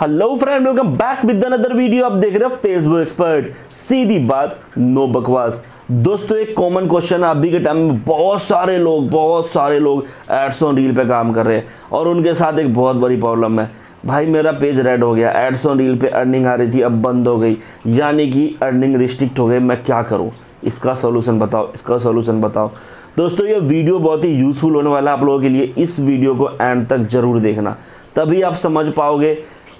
Hello friend, welcome back with another video. आप देख रहे हो फेसबुक एक्सपर्ट, सीधी बात नो बकवास। दोस्तों, एक कॉमन क्वेश्चन, अभी के टाइम में बहुत सारे लोग एड्स ऑन रील पे काम कर रहे हैं और उनके साथ एक बहुत बड़ी प्रॉब्लम है। भाई, मेरा पेज रेड हो गया, एड्स ऑन रील पे अर्निंग आ रही थी, अब बंद हो गई, यानी कि अर्निंग रिस्ट्रिक्ट हो गई। मैं क्या करूँ? इसका सोल्यूशन बताओ। दोस्तों, ये वीडियो बहुत ही यूजफुल होने वाला है आप लोगों के लिए। इस वीडियो को एंड तक जरूर देखना, तभी आप समझ पाओगे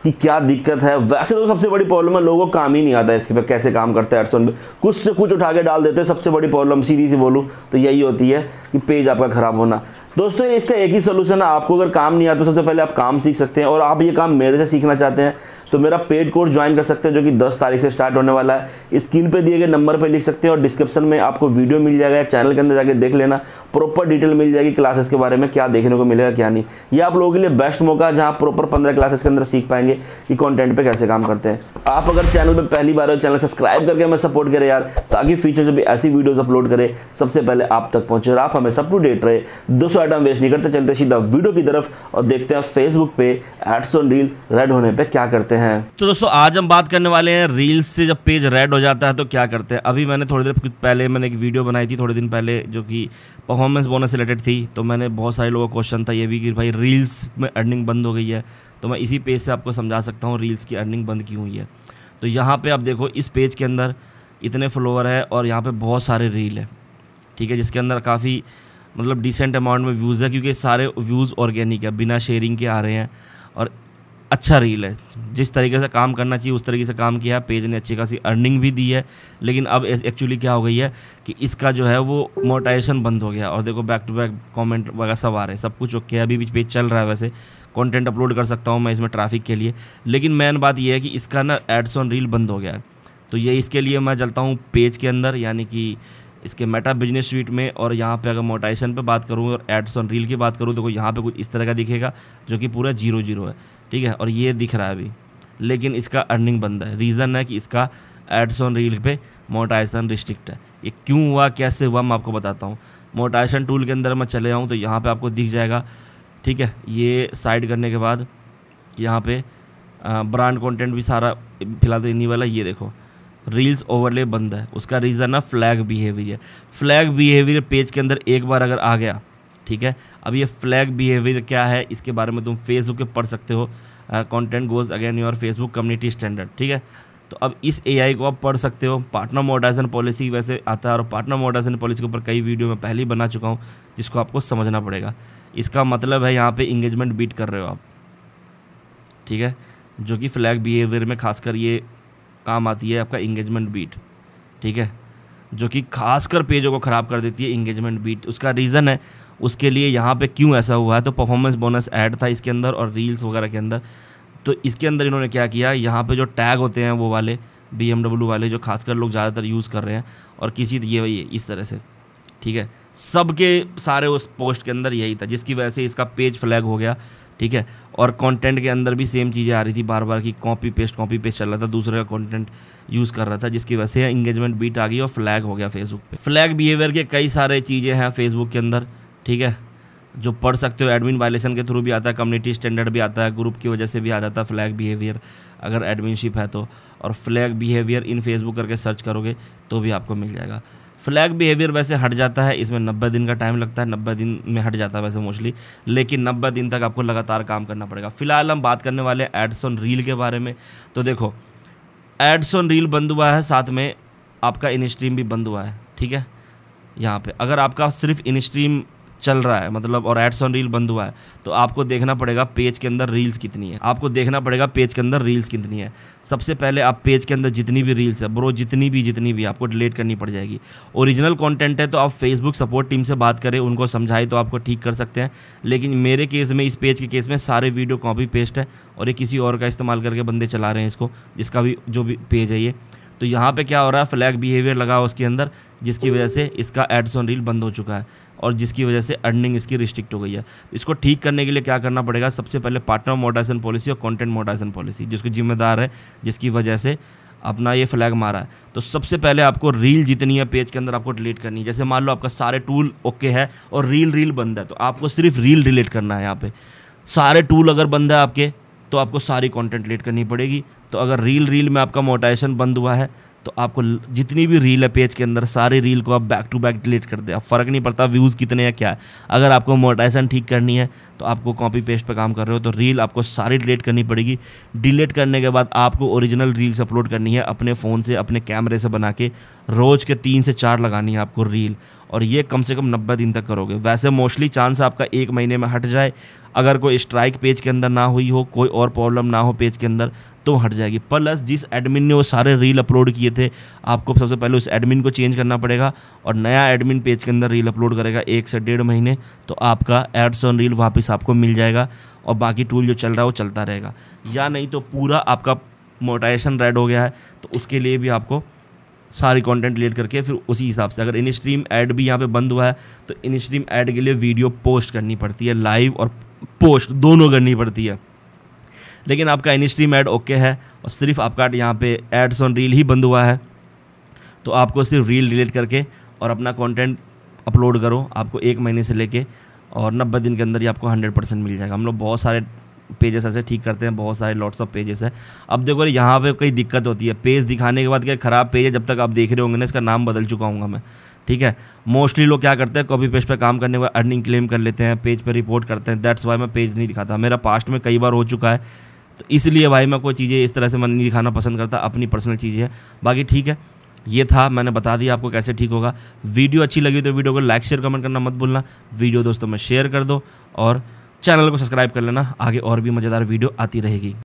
कि क्या दिक्कत है। वैसे तो सबसे बड़ी प्रॉब्लम है, लोगों को काम ही नहीं आता है इसके पे कैसे काम करते हैं एड्स ऑन पे, कुछ से कुछ उठा के डाल देते हैं। सबसे बड़ी प्रॉब्लम सीधी सी बोलूँ तो यही होती है कि पेज आपका ख़राब होना। दोस्तों, इसका एक ही सोल्यूशन है। आपको अगर काम नहीं आता तो सबसे पहले आप काम सीख सकते हैं, और आप ये काम मेरे से सीखना चाहते हैं तो मेरा पेड कोर्स ज्वाइन कर सकते हैं, जो कि 10 तारीख से स्टार्ट होने वाला है। स्क्रीन पे दिए गए नंबर पे लिख सकते हैं और डिस्क्रिप्शन में आपको वीडियो मिल जाएगा, चैनल के अंदर जाके देख लेना, प्रॉपर डिटेल मिल जाएगी क्लासेस के बारे में, क्या देखने को मिलेगा क्या नहीं। ये आप लोगों के लिए बेस्ट मौका है, जहाँ प्रॉपर 15 क्लासेस के अंदर सीख पाएंगे कि कॉन्टेंट पर कैसे काम करते हैं। आप अगर चैनल पर पहली बार हो, चैनल सब्सक्राइब करके हमें सपोर्ट करें यार, ताकि फ्यूचर जब भी ऐसी वीडियोज़ अपलोड करें सबसे पहले आप तक पहुँचे और आप हमेशा अप टू डेट रहे। दोस्तों, आइटम वेस्ट नहीं करते, चलते सीधा वीडियो की तरफ और देखते हैं फेसबुक पे एड्स ऑन रील रेड होने पर क्या करते हैं। तो दोस्तों, आज हम बात करने वाले हैं रील्स से जब पेज रेड हो जाता है तो क्या करते हैं। अभी मैंने थोड़ी देर पहले एक वीडियो बनाई थी थोड़े दिन पहले, जो कि परफॉर्मेंस बोनस से रिलेटेड थी। तो मैंने बहुत सारे लोगों का क्वेश्चन था ये भी कि भाई रील्स में अर्निंग बंद हो गई है, तो मैं इसी पेज से आपको समझा सकता हूँ रील्स की अर्निंग बंद क्यों हुई है। तो यहाँ पर आप देखो, इस पेज के अंदर इतने फॉलोअर है और यहाँ पर बहुत सारे रील है, ठीक है, जिसके अंदर काफ़ी मतलब डिसेंट अमाउंट में व्यूज़ है, क्योंकि सारे व्यूज़ ऑर्गेनिक है, बिना शेयरिंग के आ रहे हैं और अच्छा रील है। जिस तरीके से काम करना चाहिए उस तरीके से काम किया है, पेज ने अच्छी खासी अर्निंग भी दी है। लेकिन अब एक्चुअली क्या हो गई है कि इसका जो है वो मोनेटाइजेशन बंद हो गया, और देखो बैक टू बैक कमेंट वगैरह सब आ रहे हैं, सब कुछ ओके है। अभी भी पेज चल रहा है, वैसे कंटेंट अपलोड कर सकता हूँ मैं इसमें ट्रैफिक के लिए, लेकिन मेन बात यह है कि इसका ना एड्स ऑन रील बंद हो गया है। तो ये इसके लिए मैं चलता हूँ पेज के अंदर, यानी कि इसके मेटा बिजनेस स्वीट में, और यहाँ पे अगर मोनेटाइजेशन पे बात करूँ और एड्स ऑन रील की बात करूँ, देखो यहाँ पे कुछ इस तरह का दिखेगा जो कि पूरा 0-0 है, ठीक है, और ये दिख रहा है अभी, लेकिन इसका अर्निंग बंद है। रीज़न है कि इसका एड्स ऑन रील पे मोनेटाइजेशन रिस्ट्रिक्ट है। ये क्यों हुआ, कैसे हुआ, मैं आपको बताता हूँ। मोनेटाइजेशन टूल के अंदर मैं चले आऊँ तो यहाँ पर आपको दिख जाएगा, ठीक है। ये साइड करने के बाद यहाँ पर ब्रांड कॉन्टेंट भी सारा फिलहाल तो इन्हीं वाला, ये देखो रील्स ओवरले बंद है। उसका रीज़न है flag behaviour. Flag behaviour page के अंदर एक बार अगर आ गया, ठीक है, अब ये फ्लैग बिहेवियर क्या है इसके बारे में तुम फेसबुक पे पढ़ सकते हो, content goes against your Facebook community standard, ठीक है। तो अब इस एआई को आप पढ़ सकते हो। पार्टनर मोनेटाइजेशन पॉलिसी वैसे आता है, और पार्टनर मोनेटाइजेशन पॉलिसी के ऊपर कई वीडियो मैं पहले ही बना चुका हूँ, जिसको आपको समझना पड़ेगा। इसका मतलब है यहाँ पर इंगेजमेंट बीट कर रहे हो आप, ठीक है, जो कि फ्लैग बिहेवियर में खासकर ये काम आती है, आपका इंगेजमेंट बीट, ठीक है, जो कि खासकर पेजों को ख़राब कर देती है इंगेजमेंट बीट। उसका रीज़न है, उसके लिए यहाँ पे क्यों ऐसा हुआ है, तो परफॉर्मेंस बोनस ऐड था इसके अंदर और रील्स वगैरह के अंदर। तो इसके अंदर इन्होंने क्या किया, यहाँ पे जो टैग होते हैं वो वाले BMW वाले, जो खासकर लोग ज़्यादातर यूज़ कर रहे हैं, और किसी ये वही इस तरह से, ठीक है, सबके सारे उस पोस्ट के अंदर यही था, जिसकी वजह से इसका पेज फ्लैग हो गया, ठीक है। और कंटेंट के अंदर भी सेम चीज़ें आ रही थी बार बार, कि कॉपी पेस्ट चल रहा था, दूसरे का कंटेंट यूज़ कर रहा था, जिसकी वजह से इंगेजमेंट बीट आ गई और फ्लैग हो गया फेसबुक पे। फ्लैग बिहेवियर के कई सारे चीज़ें हैं फेसबुक के अंदर, ठीक है, जो पढ़ सकते हो। एडमिन वायलेशन के थ्रू भी आता है, कम्युनिटी स्टैंडर्ड भी आता है, ग्रुप की वजह से भी आ जाता है फ्लैग बिहेवियर, अगर एडमिनशिप है तो। और फ्लैग बिहेवियर इन फेसबुक करके सर्च करोगे तो भी आपको मिल जाएगा। फ्लैग बिहेवियर वैसे हट जाता है, इसमें 90 दिन का टाइम लगता है, 90 दिन में हट जाता है वैसे मोस्टली, लेकिन 90 दिन तक आपको लगातार काम करना पड़ेगा। फिलहाल हम बात करने वाले हैं एड्स ऑन रील के बारे में। तो देखो, एड्स ऑन रील बंद हुआ है, साथ में आपका इन स्ट्रीम भी बंद हुआ है, ठीक है। यहाँ पे अगर आपका सिर्फ इन स्ट्रीम चल रहा है मतलब, और एड्स ऑन रील बंद हुआ है, तो आपको देखना पड़ेगा पेज के अंदर रील्स कितनी है। सबसे पहले आप पेज के अंदर जितनी भी रील्स है ब्रो, जितनी भी आपको डिलीट करनी पड़ जाएगी। ओरिजिनल कंटेंट है तो आप फेसबुक सपोर्ट टीम से बात करें, उनको समझाए तो आपको ठीक कर सकते हैं। लेकिन मेरे केस में, इस पेज के केस में, सारे वीडियो कॉपी पेस्ट है और ये किसी और का इस्तेमाल करके बंदे चला रहे हैं इसको, जिसका भी जो भी पेज है ये। तो यहाँ पे क्या हो रहा है, फ्लैग बिहेवियर लगा हुआ उसके अंदर, जिसकी वजह से इसका एड्स ऑन रील बंद हो चुका है और जिसकी वजह से अर्निंग इसकी रिस्ट्रिक्ट हो गई है। इसको ठीक करने के लिए क्या करना पड़ेगा, सबसे पहले पार्टनर मोनेटाइजेशन पॉलिसी और कंटेंट मोनेटाइजेशन पॉलिसी, जिसको जिम्मेदार है, जिसकी वजह से अपना ये फ्लैग मारा है। तो सबसे पहले आपको रील जितनी है पेज के अंदर आपको डिलीट करनी है। जैसे मान लो आपका सारे टूल ओके है और रील बंद है, तो आपको सिर्फ रील डिलीट करना है। यहाँ पर सारे टूल अगर बंद है आपके, तो आपको सारी कंटेंट क्रिएट करनी पड़ेगी। तो अगर रील में आपका मोटाइजेशन बंद हुआ है तो आपको जितनी भी रील है पेज के अंदर सारी रील को आप बैक टू बैक डिलीट कर दें। अब फ़र्क नहीं पड़ता व्यूज़ कितने या क्या है, अगर आपको मोनेटाइजेशन ठीक करनी है तो आपको कॉपी पेस्ट पर काम कर रहे हो तो रील आपको सारी डिलीट करनी पड़ेगी। डिलीट करने के बाद आपको ओरिजिनल रील्स अपलोड करनी है अपने फ़ोन से, अपने कैमरे से बना के रोज़ के 3 से 4 लगानी है आपको रील, और ये कम से कम 90 दिन तक करोगे। वैसे मोस्टली चांस आपका 1 महीने में हट जाए, अगर कोई स्ट्राइक पेज के अंदर ना हुई हो, कोई और प्रॉब्लम ना हो पेज के अंदर, तो हट जाएगी। प्लस जिस एडमिन ने वो सारे रील अपलोड किए थे आपको सबसे पहले उस एडमिन को चेंज करना पड़ेगा और नया एडमिन पेज के अंदर रील अपलोड करेगा 1 से 1.5 महीने, तो आपका एड्स ऑन रील वापस आपको मिल जाएगा और बाकी टूल जो चल रहा है वो चलता रहेगा। या नहीं तो पूरा आपका मोनेटाइजेशन रेड हो गया है तो उसके लिए भी आपको सारी कंटेंट क्रिएट करके फिर उसी हिसाब से, अगर इन स्ट्रीम ऐड भी यहाँ पे बंद हुआ है तो इन स्ट्रीम ऐड के लिए वीडियो पोस्ट करनी पड़ती है, लाइव और पोस्ट दोनों करनी पड़ती है। लेकिन आपका इन स्ट्रीम ऐड ओके है और सिर्फ आपका यहाँ पे एड्स ऑन रील ही बंद हुआ है तो आपको सिर्फ रील डिलीट करके और अपना कंटेंट अपलोड करो। आपको 1 महीने से लेके और 90 दिन के अंदर ही आपको 100% मिल जाएगा। हम लोग बहुत सारे पेजेस ऐसे ठीक करते हैं, बहुत सारे लॉट्स ऑफ पेजेस है। अब देखो यहाँ पे कई दिक्कत होती है, पेज दिखाने के बाद क्या ख़राब पेज है जब तक आप देख रहे होंगे ना, इसका नाम बदल चुका हूँ मैं, ठीक है। मोस्टली लोग क्या करते हैं कॉपी पेज पे काम करने के बाद अर्निंग क्लेम कर लेते हैं, पेज पे रिपोर्ट करते हैं, दैट्स वाई मैं पेज नहीं दिखाता। मेरा पास्ट में कई बार हो चुका है तो इसलिए भाई मैं कोई चीज़ें इस तरह से मैं नहीं दिखाना पसंद करता, अपनी पर्सनल चीज़ें है। बाकी ठीक है, ये था, मैंने बता दिया आपको कैसे ठीक होगा। वीडियो अच्छी लगी तो वीडियो को लाइक शेयर कमेंट करना मत भूलना, वीडियो दोस्तों में शेयर कर दो और चैनल को सब्सक्राइब कर लेना, आगे और भी मज़ेदार वीडियो आती रहेगी।